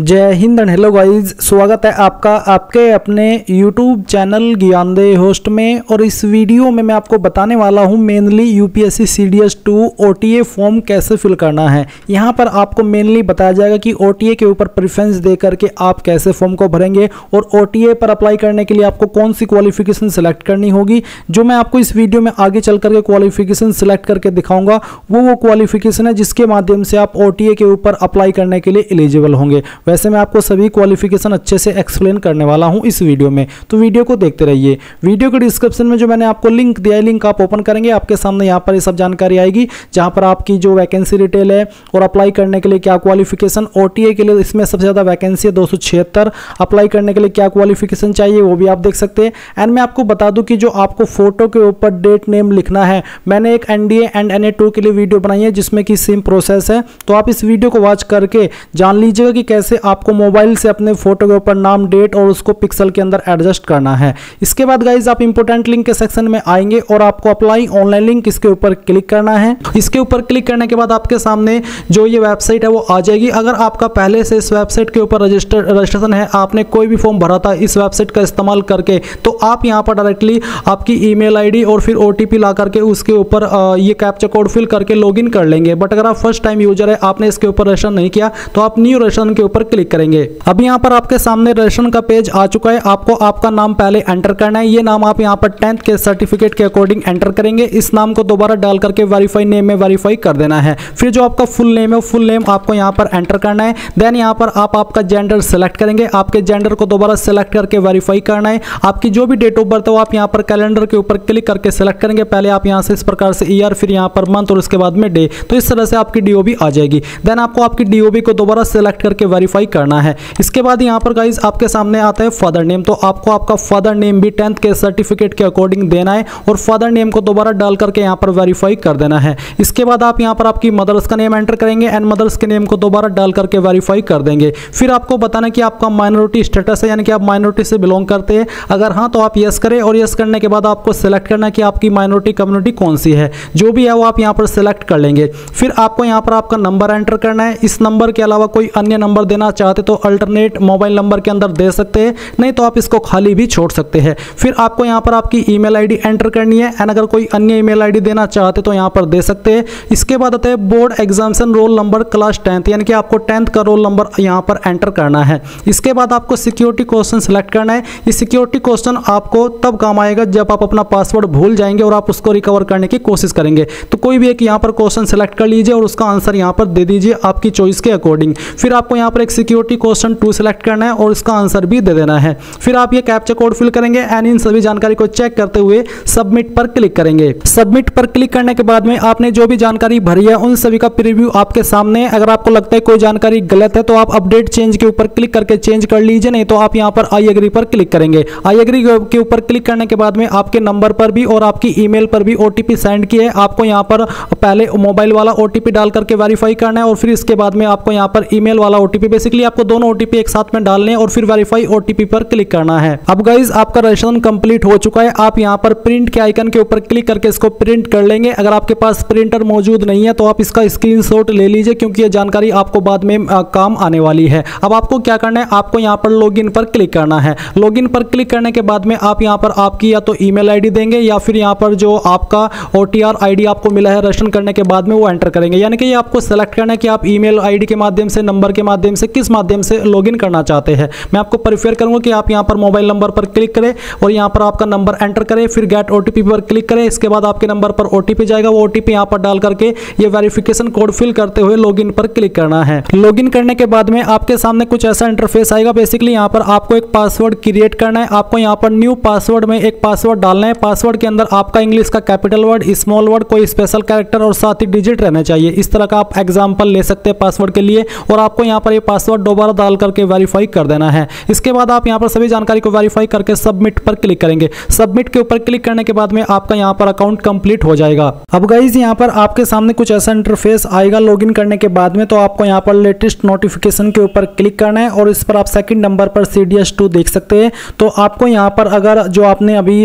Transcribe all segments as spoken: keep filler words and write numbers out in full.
जय Hind and hello guys, स्वागत है आपका आपके अपने यूट्यूब चैनल ज्ञानदेह होस्ट में। और इस वीडियो में मैं आपको बताने वाला हूं mainly UPSC CDS two OTA form कैसे फिल करना है। यहां पर आपको मेनली बताया जाएगा कि ओटीए के ऊपर प्रेफरेंस दे करके आप कैसे फॉर्म को भरेंगे और ओटीए पर अप्लाई करने के लिए आपको कौन सी क्वालिफिकेशन सेलेक्ट करनी होगी, जो मैं आपको इस वीडियो में आगे चल करके क्वालिफिकेशन सेलेक्ट करके दिखाऊँगा। वो वो क्वालिफिकेशन है जिसके माध्यम से आप ओटीए के ऊपर अप्लाई करने के लिए एलिजिबल होंगे। वैसे मैं आपको सभी क्वालिफिकेशन अच्छे से एक्सप्लेन करने वाला हूं इस वीडियो में, तो वीडियो को देखते रहिए। वीडियो के डिस्क्रिप्शन में जो मैंने आपको लिंक दिया है, लिंक आप ओपन करेंगे, आपके सामने यहां पर ये सब जानकारी आएगी, जहां पर आपकी जो वैकेंसी डिटेल है और अप्लाई करने के लिए क्या क्वालिफिकेशन, ओटीए के लिए इसमें सबसे ज़्यादा वैकेंसी है दो सौ छिहत्तर, अप्लाई करने के लिए क्या क्वालिफिकेशन चाहिए वो भी आप देख सकते हैं। एंड मैं आपको बता दूँ कि जो आपको फोटो के ऊपर डेट नेम लिखना है, मैंने एक N D A and N A two के लिए वीडियो बनाई है जिसमें कि सेम प्रोसेस है। तो आप इस वीडियो को वॉच करके जान लीजिएगा कि कैसे आपको मोबाइल से अपने फोटो के ऊपर नाम, डेट और उसको पिक्सल के अंदर एडजस्ट करना है। इसके बाद गाइज आप इंपोर्टेंट लिंक के सेक्शन में आएंगे और आपको अप्लाई ऑनलाइन लिंक इसके ऊपर क्लिक करना है। इसके ऊपर क्लिक करने के बाद आपके सामने जो ये वेबसाइट है वो आ जाएगी। अगर आपका पहले से इस वेबसाइट के ऊपर रजिस्टर रजिस्ट्रेशन है, आपने कोई भी फॉर्म भरा था इस वेबसाइट का इस्तेमाल करके, तो आप यहाँ पर डायरेक्टली आपकी ईमेल आईडी और फिर ओटीपी ला करके उसके ऊपर ये कैप्चा कोड फिल करके लॉगिन कर लेंगे। बट अगर आप फर्स्ट टाइम यूजर है, आपने इसके ऊपर रजिस्ट्रेशन नहीं किया, तो आप न्यू रजिस्ट्रेशन के ऊपर क्लिक करेंगे। अब यहाँ पर आपके सामने रजिस्ट्रेशन का पेज आ चुका है। आपको आपका नाम पहले एंटर करना है। ये नाम आप यहाँ पर टेंथ के सर्टिफिकेट के अकॉर्डिंग एंटर करेंगे। इस नाम को दोबारा डाल करके वेरीफाई नेम में वेरीफाई कर देना है। फिर जो आपका फुल नेम है, फुल नेम आपको यहाँ पर एंटर करना है। देन यहाँ पर आप आपका जेंडर सेलेक्ट करेंगे। आपके जेंडर को दोबारा सेलेक्ट करके वेरीफाई करना है। आपकी जो भी डेट ऑफ बर्थ है वो आप यहाँ पर कैलेंडर के ऊपर क्लिक करके सेलेक्ट करेंगे। पहले आप यहाँ से इस प्रकार से ईयर, फिर यहाँ पर मंथ और उसके बाद में डे। तो इस तरह से आपकी डीओबी आ जाएगी। देन आपको आपकी डीओबी को दोबारा सेलेक्ट करके वेरीफाई करना है। इसके बाद यहाँ पर गाइज आपके सामने आता है फादर नेम। तो आपको आपका फादर नेम भी टेंथ के सर्टिफिकेट के अकॉर्डिंग देना है और फादर नेम को दोबारा डाल करके यहाँ पर वेरीफाई कर देना है। इसके बाद आप यहाँ पर आपकी मदर्स का नेम एंटर करेंगे एंड मदर्स के नेम को दोबारा डाल करके वेरीफाई कर देंगे। फिर आपको बताना है कि आपका माइनॉरिटी स्टेटस है, यानी कि आप माइनॉरिटी से बिलोंग करते हैं। अगर हाँ तो आप येस करें, और येस करने के बाद आपको सेलेक्ट करना है कि आपकी माइनॉरिटी कम्युनिटी कौन सी है। जो भी है वो आप यहाँ पर सेलेक्ट कर लेंगे। फिर आपको यहाँ पर आपका नंबर एंटर करना है। इस नंबर के अलावा कोई अन्य नंबर देना चाहते तो अल्टरनेट मोबाइल नंबर के अंदर दे सकते हैं, नहीं तो आप इसको खाली भी छोड़ सकते हैं। फिर आपको यहाँ पर आपकी ईमेल आईडी एंटर करनी है, एंड अगर कोई अन्य ईमेल आईडी देना चाहते तो यहाँ पर दे सकते हैं। इसके बाद आता है board examination roll number class tenth, यानी कि आपको टेंथ का रोल नंबर यहाँ पर एंटर करना है। इसके बाद आपको सिक्योरिटी क्वेश्चन सेलेक्ट करना है। ये सिक्योरिटी क्वेश्चन आपको तब काम आएगा जब आप अपना पासवर्ड भूल जाएंगे और आप उसको रिकवर करने की कोशिश करेंगे। तो कोई भी एक यहाँ पर क्वेश्चन सेलेक्ट कर लीजिए और उसका आंसर यहाँ पर दे दीजिए आपकी चॉइस के अकॉर्डिंग। फिर आपको यहाँ पर एक सिक्योरिटी क्वेश्चन टू सेलेक्ट करना है और इसका आंसर भी दे देना है। फिर आप ये कैप्चा कोड फिल करेंगे एंड इन सभी जानकारी को चेक करते हुए सबमिट पर क्लिक करेंगे। सबमिट पर क्लिक करने के बाद में आपने जो भी जानकारी भरी है उन सभी का प्रीव्यू आपके सामने। अगर आपको लगता है कोई जानकारी गलत है तो आप अपडेट चेंज के ऊपर क्लिक करके चेंज कर लीजिए, नहीं तो आप यहाँ पर आई एग्री पर क्लिक करेंगे। आई एग्री के ऊपर क्लिक करने के बाद में आपके नंबर पर भी और आपकी ईमेल पर भी ओटीपी सेंड किया है। आपको यहाँ पर पहले मोबाइल वाला ओटीपी डाल करके वेरीफाई करना है और फिर इसके बाद में आपको यहाँ पर ईमेल वाला ओटीपी, बेसिकली आपको दोनों ओटीपी एक साथ में डालने और फिर वेरीफाई ओटीपी पर क्लिक करना है। अब गाइज आपका रजिस्ट्रेशन कंप्लीट हो चुका है। आप यहाँ पर प्रिंट के आइकन के ऊपर क्लिक करके इसको प्रिंट कर लेंगे। अगर आपके पास प्रिंटर मौजूद नहीं है तो आप इसका स्क्रीनशॉट ले लीजिए, क्योंकि ये जानकारी आपको बाद में आ, काम आने वाली है। अब आपको क्या करना है, आपको यहाँ पर लॉगिन पर क्लिक करना है। लॉगिन पर क्लिक करने के बाद में आप यहाँ पर आपकी या तो ईमेल आईडी देंगे या फिर यहाँ पर जो आपका ओटीआर आईडी आपको मिला है रजिस्ट्रेशन करने के बाद में वो एंटर करेंगे। यानी कि ये आपको सेलेक्ट करना है कि आप ईमेल आईडी के माध्यम से, नंबर के माध्यम से, किस माध्यम से लॉगिन करना चाहते हैं। मैं आपको प्रेफर करूंगा कि आप यहां पर मोबाइल नंबर पर क्लिक करें और यहां पर आपका नंबर एंटर करें, फिर गेट ओटीपी पर क्लिक करें। इसके बाद आपके नंबर पर ओटीपी जाएगा, वो ओटीपी यहां पर डाल करके ये वेरिफिकेशन कोड फिल करते हुए लॉगिन पर क्लिक करना है। लॉगिन करने के बाद में आपके सामने कुछ ऐसा इंटरफेस आएगा। बेसिकली यहां पर आपको एक पासवर्ड क्रिएट करना है। आपको यहां पर न्यू पासवर्ड में एक पासवर्ड डालना है। पासवर्ड के अंदर आपका इंग्लिश का कैपिटल वर्ड, स्मॉल वर्ड, कोई स्पेशल कैरेक्टर और साथ ही डिजिट रहना चाहिए। इस तरह का आप एग्जाम्पल ले सकते हैं पासवर्ड के लिए। और आपको यहां पर ये पासवर्ड दोबारा डाल करके वेरीफाई कर देना है। इसके बाद आप यहां पर सभी जानकारी को वेरीफाई करके सबमिट पर क्लिक करेंगे। सबमिट के ऊपर क्लिक करने के बाद में आपका यहां पर अकाउंट कंप्लीट हो जाएगा। अब गाइस यहां पर आपके सामने कुछ ऐसा इंटरफेस आएगा लॉगिन करने के बाद में। तो आपको यहां पर लेटेस्ट नोटिफिकेशन के ऊपर क्लिक करना है और इस पर आप सेकंड नंबर पर सीडीएस टू देख सकते हैं। तो आपको यहां पर अगर जो आपने अभी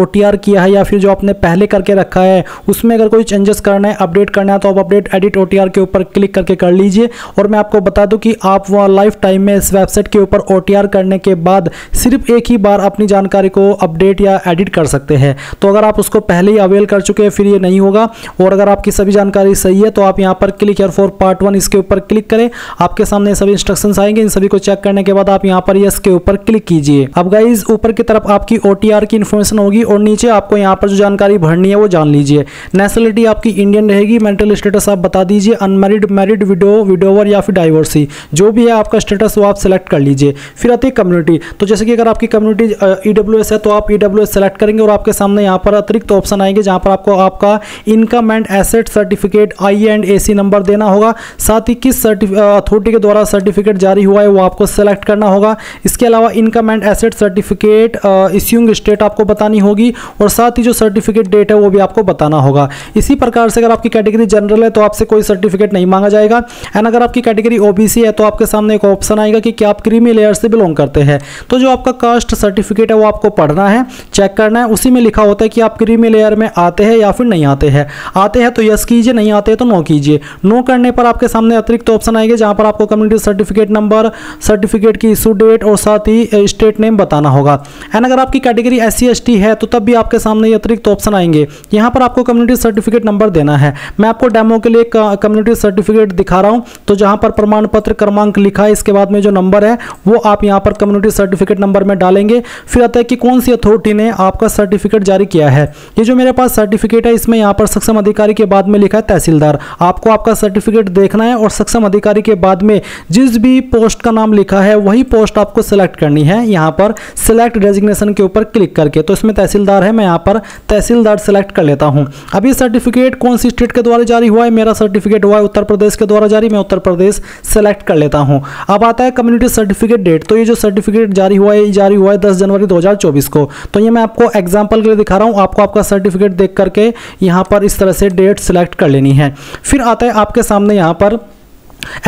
ओटीआर किया है या फिर जो आपने पहले करके रखा है उसमें अगर कोई चेंजेस करना है, अपडेट करना है, तो आप अपडेट एडिट ओटीआर के ऊपर क्लिक करके कर लीजिए। और मैं आपको बता दूं कि आप आप वह लाइफ टाइम में इस वेबसाइट के ऊपर ओटीआर करने के बाद सिर्फ एक ही बार अपनी जानकारी को अपडेट या एडिट कर सकते हैं। तो अगर आप उसको पहले ही अवेल कर चुके हैं फिर ये नहीं होगा। और अगर आपकी सभी जानकारी सही है तो आप यहाँ पर click here for part one इसके ऊपर क्लिक करें। आपके सामने सभी इंस्ट्रक्शंस आएंगे, इन सभी को चेक करने के बाद आप यहाँ पर यस के ऊपर क्लिक कीजिए। अब गाइज ऊपर की तरफ आपकी ओटीआर की इन्फॉर्मेशन होगी और नीचे आपको यहाँ पर जो जानकारी भरनी है वो जान लीजिए। नेशनलिटी आपकी इंडियन रहेगी, मेंटल स्टेटस आप बता दीजिए, अनमैरिड, मैरिड, विडो, विडोवर या फिर डाइवोर्सी, जो भी है आपका स्टेटस वो आप सेलेक्ट कर लीजिए। फिर आती है कम्युनिटी, तो जैसे कि अगर आपकी कम्युनिटी ईडब्ल्यूएस है तो आप ईडब्ल्यूएस सेलेक्ट करेंगे और आपके सामने यहाँ पर अतिरिक्त ऑप्शन आएंगे जहाँ पर आपको आपका income and asset certificate I and A C number देना होगा, साथ ही किस अथॉरिटी के द्वारा सर्टिफिकेट जारी हुआ है वो आपको सेलेक्ट करना होगा। इसके अलावा income and asset certificate issuing state आपको बतानी होगी और साथ ही जो सर्टिफिकेट डेट है वो भी आपको बताना होगा। इसी प्रकार से अगर आपकी कैटेगरी जनरल है तो आपसे कोई सर्टिफिकेट नहीं मांगा जाएगा। एंड अगर आपकी कैटेगरी ओबीसी है तो आपके सामने एक ऑप्शन आएगा कि क्या आप क्रीमी लेयर से बिलोंग करते हैं, तो जो आपका कास्ट सर्टिफिकेट है वो आपको पढ़ना है, चेक करना है। उसी में लिखा होता है कि आप क्रीमी लेयर में आते हैं या फिर नहीं आते हैं। आते हैं तो यस कीजिए, नहीं आते हैं तो नो कीजिए। नो करने पर आपके सामने अतिरिक्त ऑप्शन आएंगे जहां पर आपको कम्युनिटी सर्टिफिकेट नंबर, सर्टिफिकेट की इशू डेट और साथ ही स्टेट नेम बताना होगा। एंड अगर आपकी कैटेगरी एससी एसटी है तो तब भी आपके सामने अतिरिक्त ऑप्शन आएंगे, यहाँ पर आपको कम्युनिटी सर्टिफिकेट नंबर देना है। मैं आपको डेमो के लिए कम्युनिटी सर्टिफिकेट दिखा रहा हूँ, तो जहाँ पर प्रमाण पत्र क्रमांक लिखा है इसके बाद में जो नंबर है वो आप यहाँ पर कम्युनिटी सर्टिफिकेट नंबर में डालेंगे। फिर आता है कि कौन सी अथॉरिटी ने आपका सर्टिफिकेट जारी किया है। ये जो मेरे पास सर्टिफिकेट है इसमें यहाँ पर सक्षम अधिकारी के बाद में लिखा है तहसीलदार। आपको आपका सर्टिफिकेट देखना है और सक्षम अधिकारी के बाद में जिस भी पोस्ट का नाम लिखा है वही पोस्ट आपको सिलेक्ट करनी है, यहाँ पर सिलेक्ट डेजिग्नेशन के ऊपर क्लिक करके। तो इसमें तहसीलदार है, मैं यहाँ पर तहसीलदार सेलेक्ट कर लेता हूँ। अब ये सर्टिफिकेट कौन सी स्टेट के द्वारा जारी हुआ है, मेरा सर्टिफिकेट हुआ है उत्तर प्रदेश के द्वारा जारी, मैं उत्तर प्रदेश सेलेक्ट कर लेता हूँ। अब आता है कम्युनिटी सर्टिफिकेट डेट, तो ये जो सर्टिफिकेट जारी हुआ है ये जारी हुआ है दस जनवरी दो हज़ार चौबीस को। तो ये मैं आपको एग्जाम्पल के लिए दिखा रहा हूँ, आपको आपका सर्टिफिकेट देख करके यहाँ पर इस तरह से डेट सेलेक्ट कर लेनी है। फिर आता है आपके सामने यहाँ पर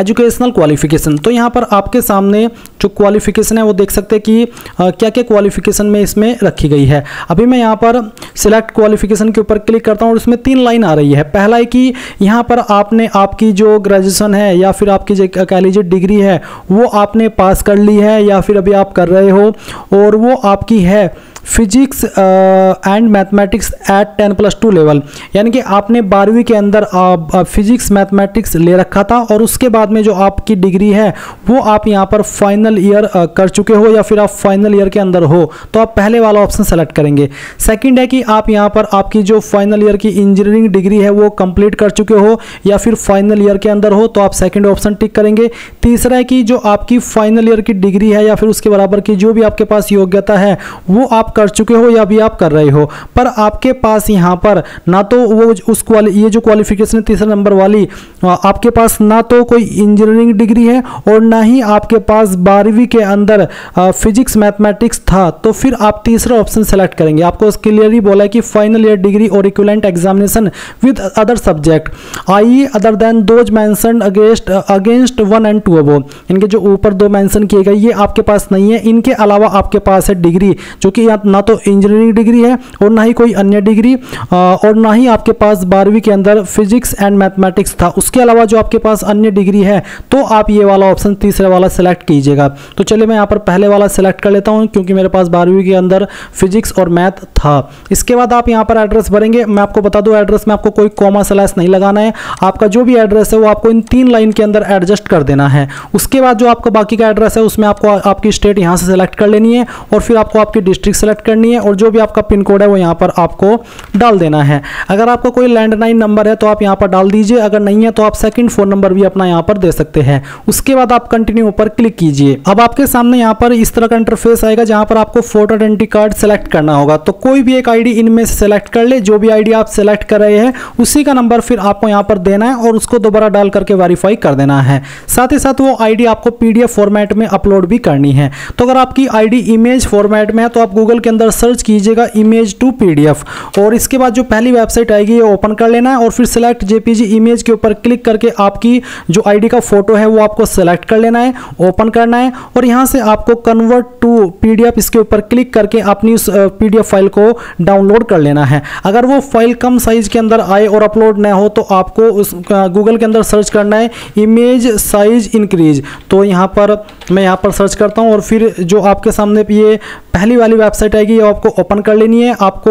एजुकेशनल क्वालिफिकेशन, तो यहाँ पर आपके सामने जो क्वालिफिकेशन है वो देख सकते हैं कि क्या क्या क्वालिफिकेशन में इसमें रखी गई है। अभी मैं यहाँ पर सिलेक्ट क्वालिफिकेशन के ऊपर क्लिक करता हूँ और इसमें तीन लाइन आ रही है। पहला है कि यहाँ पर आपने आपकी जो ग्रेजुएशन है या फिर आपकी जो कह लीजिए डिग्री है वो आपने पास कर ली है या फिर अभी आप कर रहे हो, और वो आपकी है physics and mathematics at ten plus two level, यानी कि आपने बारहवीं के अंदर फिजिक्स मैथमेटिक्स ले रखा था और उसके बाद में जो आपकी डिग्री है वो आप यहाँ पर फाइनल ईयर कर चुके हो या फिर आप फाइनल ईयर के अंदर हो, तो आप पहले वाला ऑप्शन सेलेक्ट करेंगे। सेकंड है कि आप यहाँ पर आपकी जो फाइनल ईयर की इंजीनियरिंग डिग्री है वो कंप्लीट कर चुके हो या फिर फाइनल ईयर के अंदर हो, तो आप सेकेंड ऑप्शन टिक करेंगे। तीसरा है कि जो आपकी फाइनल ईयर की डिग्री है या फिर उसके बराबर की जो भी आपके पास योग्यता है वो आप कर चुके हो या भी आप कर रहे हो, पर आपके पास यहाँ पर ना तो वो उस ये जो क्वालिफिकेशन तीसरे नंबर वाली आपके पास ना तो कोई इंजीनियरिंग डिग्री है और ना ही आपके पास बारहवीं के अंदर फिजिक्स मैथमेटिक्स था, तो फिर आप तीसरा ऑप्शन सेलेक्ट करेंगे। आपको क्लियरली बोला है कि फाइनल ईयर डिग्री और equivalent examination with other subject I other than those mentioned against against one and two above, इनके जो ऊपर दो मेंशन किए गए ये आपके पास नहीं है। इनके अलावा आपके पास है डिग्री जो कि ना तो इंजीनियरिंग डिग्री है और ना ही कोई अन्य डिग्री और ना ही आपके पास बारहवीं के अंदर फिजिक्स एंड मैथमेटिक्स था, उसके अलावा जो आपके पास अन्य डिग्री है, तो आप ये वाला ऑप्शन तीसरे वाला सेलेक्ट कीजिएगा। तो चलिए मैं यहाँ पर पहले वाला सेलेक्ट कर लेता हूँ क्योंकि मेरे पास बारहवीं के अंदर फिजिक्स और मैथ था। इसके बाद आप यहाँ पर एड्रेस भरेंगे। मैं आपको बता दूँ एड्रेस में आपको कोई कॉमा स्लैश नहीं लगाना है, आपका जो भी एड्रेस है वो आपको इन तीन लाइन के अंदर एडजस्ट कर देना है। उसके बाद जो आपका बाकी का एड्रेस है उसमें आपको आपकी स्टेट यहाँ से सेलेक्ट कर लेनी है और फिर आपको आपकी डिस्ट्रिक्ट सेलेक्ट करनी है और जो भी आपका पिन कोड है वो यहाँ पर आपको डाल देना है। अगर आपका कोई लैंडलाइन नंबर है तो आप यहाँ पर डाल दीजिए, अगर नहीं है तो आप सेकंड फोन नंबर भी अपना यहाँ पर दे सकते हैं। उसके बाद आप कंटिन्यू पर क्लिक कीजिए। अब आपके सामने यहाँ पर इस तरह का इंटरफेस आएगा जहाँ पर आपको फोटो आइडेंटिटी कार्ड सेलेक्ट करना होगा। तो कोई भी एक आईडी इनमें से सेलेक्ट कर ले, जो भी आईडी आप सेलेक्ट कर रहे हैं उसी का नंबर फिर आपको यहाँ पर देना है और उसको दोबारा डाल करके वेरीफाई कर देना है। साथ ही साथ वो आईडी आपको पीडीएफ फॉर्मेट में अपलोड भी करनी है। तो अगर आपकी आईडी इमेज फॉर्मेट में है तो आप गूगल के अंदर सर्च कीजिएगा इमेज टू पीडीएफ और इसके बाद जो पहली वेबसाइट आएगी ये ओपन कर लेना है और फिर सेलेक्ट जेपीजी इमेज के ऊपर क्लिक करके आपकी जो आईडी का फोटो है वो आपको सेलेक्ट कर लेना है, ओपन करना है है और यहाँ से आपको कन्वर्ट टू पीडीएफ इसके ऊपर क्लिक करके अपनी उस पीडीएफ फाइल को डाउनलोड कर लेना है। अगर वो फाइल कम साइज के अंदर आए और अपलोड ना हो तो आपको उस गूगल के अंदर सर्च करना है इमेज साइज इंक्रीज। तो यहाँ पर मैं यहाँ पर सर्च करता हूँ और फिर जो आपके सामने ये पहली वाली वेबसाइट आएगी ये आपको ओपन कर लेनी है। आपको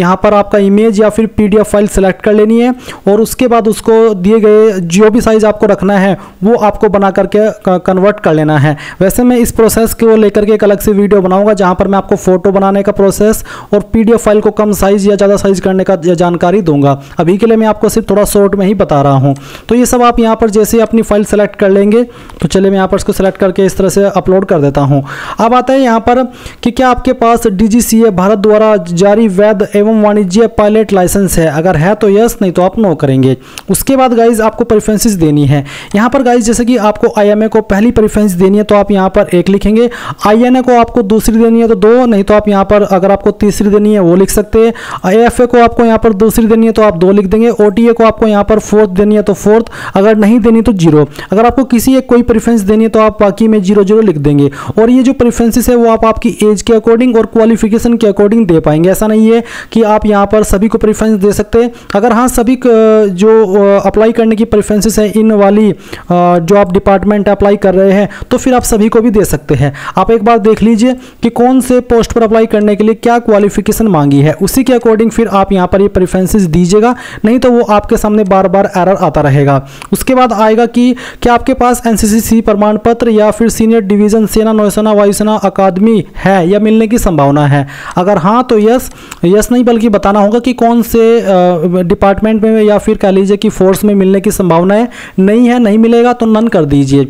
यहाँ पर आपका इमेज या फिर पीडीएफ फाइल सेलेक्ट कर लेनी है और उसके बाद उसको दिए गए जो भी साइज आपको रखना है वो आपको बना करके कन्वर्ट कर लेना है। वैसे मैं इस प्रोसेस को लेकर के एक अलग से वीडियो बनाऊंगा जहाँ पर मैं आपको फोटो बनाने का प्रोसेस और पीडीएफ फाइल को कम साइज या ज़्यादा साइज करने का जानकारी दूंगा। अभी के लिए मैं आपको सिर्फ थोड़ा शॉर्ट में ही बता रहा हूँ। तो ये सब आप यहाँ पर जैसे अपनी फाइल सेलेक्ट कर लेंगे, तो चलिए मैं यहाँ पर इसको सेलेक्ट करके इस तरह से अपलोड कर देता हूँ। अब आता है यहाँ पर कि क्या आपके पास डीजीसीए भारत द्वारा जारी वैध एवं वाणिज्य पायलट लाइसेंस है, अगर है तो यस, नहीं तो आप नो करेंगे। उसके बाद गाइज आपको प्रेफरेंसेस देनी है। यहाँ पर गाइज जैसे कि आपको आईएमए को पहली प्रेफरेंस देनी है तो आप यहाँ पर एक लिखेंगे, आईएनए को आपको दूसरी देनी है तो दो, नहीं तो आप यहाँ पर अगर आपको तीसरी देनी है वो लिख सकते हैं। आईएफए को आपको यहाँ पर दूसरी देनी है तो आप दो लिख देंगे। ओटीए को आपको यहाँ पर फोर्थ देनी है तो फोर्थ, अगर नहीं देनी तो जीरो। अगर आपको किसी एक कोई प्रेफरेंस देनी है तो आप बाकी में जीरो जीरो लिख देंगे। और ये जो प्रेफरेंसेस है वो आप आपकी एज के अकॉर्डिंग और क्वालिफिकेशन के अकॉर्डिंग दे पाएंगे। ऐसा नहीं है कि आप यहाँ पर सभी को प्रेफरेंस दे सकते हैं। अगर हाँ सभी जो अप्लाई करने की प्रेफरेंसेस है इन वाली जो आप डिपार्टमेंट अप्लाई कर रहे हैं तो फिर आप सभी को भी दे सकते हैं। आप एक बार देख लीजिए कि कौन से पोस्ट पर अप्लाई करने के लिए क्या क्वालिफिकेशन मांगी है, उसी के अकॉर्डिंग फिर आप यहाँ पर ये प्रेफरेंसेस दीजिएगा, नहीं तो वो आपके सामने बार बार एरर आता रहेगा। उसके बाद आएगा कि क्या आपके पास एनसीसी प्रमाण पत्र या फिर सीनियर डिवीजन सेना नौसेना वायुसेना अकादमी है या मिलने की संभावना है, अगर हाँ तो यस, यस नहीं बल्कि बताना होगा कि कौन से डिपार्टमेंट में या फिर कह लीजिए कि फोर्स में मिलने की संभावना है। नहीं है, नहीं मिलेगा तो नन कर दीजिए।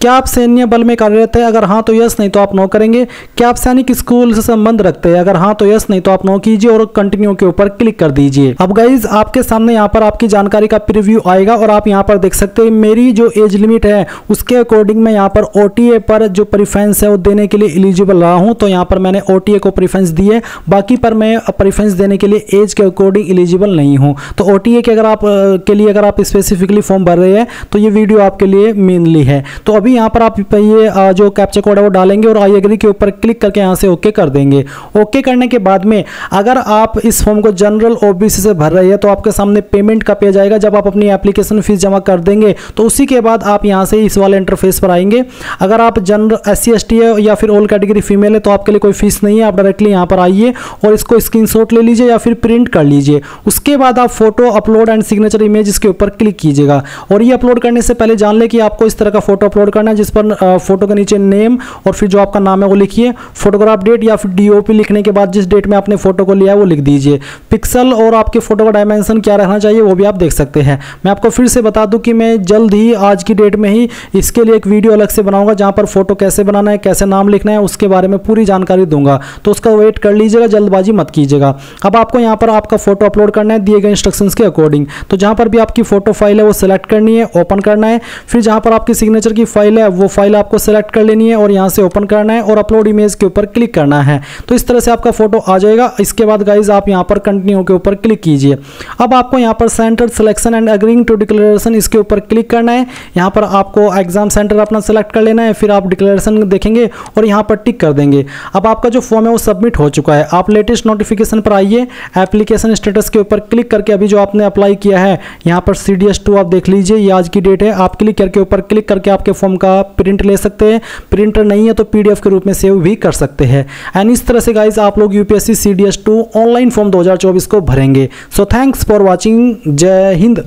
क्या आप सैन्य बल में कार्यरत है, अगर हाँ तो यस, नहीं तो आप नो करेंगे। क्या आप सैनिक स्कूल से संबंध रखते हैं, अगर हाँ तो यस, नहीं तो आप नो कीजिए और कंटिन्यू के ऊपर क्लिक कर दीजिए। अब गाइज आपके सामने यहाँ पर आपकी जानकारी का प्रीव्यू आएगा और आप यहाँ पर देख सकते हैं मेरी जो एज लिमिट है उसके अकॉर्डिंग मैं यहाँ पर ओटीए पर जो प्रेफरेंस है वो देने के लिए एलिजिबल रहा हूँ। तो यहाँ पर मैंने ओटीए को प्रेफरेंस दी है, बाकी पर मैं प्रेफरेंस देने के लिए एज के अकॉर्डिंग एलिजिबल नहीं हूँ। तो ओटीए के अगर आप के लिए अगर आप स्पेसिफिकली फॉर्म भर रहे हैं तो ये वीडियो आपके लिए मेनली है। तो अभी यहाँ पर आप ये जो कैप्चा कोड है वो डालेंगे और आई एग्री के ऊपर क्लिक करके यहाँ से ओके कर देंगे। ओके करने के बाद में अगर आप इस फॉर्म को जनरल ओबीसी से भर रहे हैं तो आपके सामने पेमेंट का पेज आएगा। जब आप अपनी एप्लीकेशन फीस जमा कर देंगे तो उसी के बाद आप यहाँ से इस वाले इंटरफेस पर आएंगे। अगर आप जनरल एससी एसटी है या फिर ऑल कैटेगरी फीमेल है तो आपके लिए कोई फीस नहीं है। आप डायरेक्टली यहाँ पर आइए और इसको स्क्रीनशॉट ले लीजिए या फिर प्रिंट कर लीजिए। उसके बाद आप photo upload and signature image इसके ऊपर क्लिक कीजिएगा। और ये अपलोड करने से पहले जान लें कि आपको इस तरह का फोटो अपलोड करना है जिस पर फोटो के नीचे नेम और फिर जो आपका नाम है वो लिखिए। फोटोग्राफ डेट या फिर डीओबी लिखने के बाद जिस डेट में आपने फोटो को लिया है वो लिख दीजिए। पिक्सल और आपके फोटो का डायमेंशन क्या रहना चाहिए वो भी आप देख सकते हैं। मैं आपको फिर से बता दूं कि मैं जल्द ही आज की डेट में ही इसके लिए एक वीडियो अलग से बनाऊंगा जहां पर फोटो कैसे बनाना है, कैसे नाम लिखना है, उसके बारे में पूरी जानकारी दूंगा। तो उसका वेट कर लीजिएगा, जल्दबाजी मत कीजिएगा। अब आपको यहाँ पर आपका फोटो अपलोड करना है दिए गए इंस्ट्रक्शंस के अकॉर्डिंग। तो जहाँ पर भी आपकी फोटो फाइल है वो सिलेक्ट करनी है, ओपन करना है। फिर जहाँ पर आपकी सिग्नेचर की फाइल है वो फाइल आपको सेलेक्ट कर लेनी है और यहाँ से ओपन करना है और अपलोड इमेज के ऊपर क्लिक करना है। तो इस तरह से आपका फोटो आ जाएगा। इसके बाद गाइज आप यहाँ पर कंटिन्यू के ऊपर क्लिक कीजिए। अब आपको यहाँ पर centre selection and agreeing to declaration इसके ऊपर क्लिक करना है। यहाँ पर आपको एग्जाम सेंटर अपना सेलेक्ट कर लेना है, फिर आप डिक्लेरेशन देखेंगे और यहाँ पर टिक कर देंगे। अब आपका जो फॉर्म है वो सबमिट हो चुका है। आप लेटेस्ट नोटिफिकेशन पर आइए, एप्लीकेशन स्टेटस के ऊपर क्लिक करके अभी जो आपने अप्लाई किया है यहाँ पर सीडीएस टू आप देख लीजिए, ये आज की डेट है। आप क्लिक करके ऊपर क्लिक करके आपके फॉर्म का प्रिंट ले सकते हैं। प्रिंटर नहीं है तो पीडीएफ के रूप में सेव भी कर सकते हैं। एंड इस तरह से गाइज आप लोग UPSC CDS two online form दो हज़ार चौबीस को भरेंगे। So thanks for watching. जय हिंद।